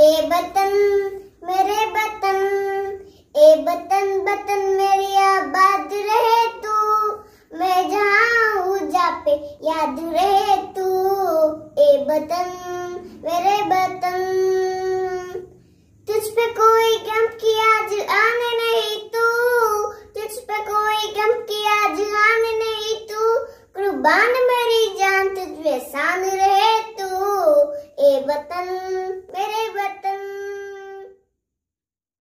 ए वतन मेरे वतन, ए वतन वतन मेरी आबाद रहे तू। मैं जहाँ हूँ जा पे याद रहे तू। ए वतन मेरे वतन, तुझ पे कोई गम की आज आने नहीं तू। तुझ पे कोई गम की आज आने नहीं तू। कुर्बान मेरी जान तुझ पे शान रहे तू। ए वतन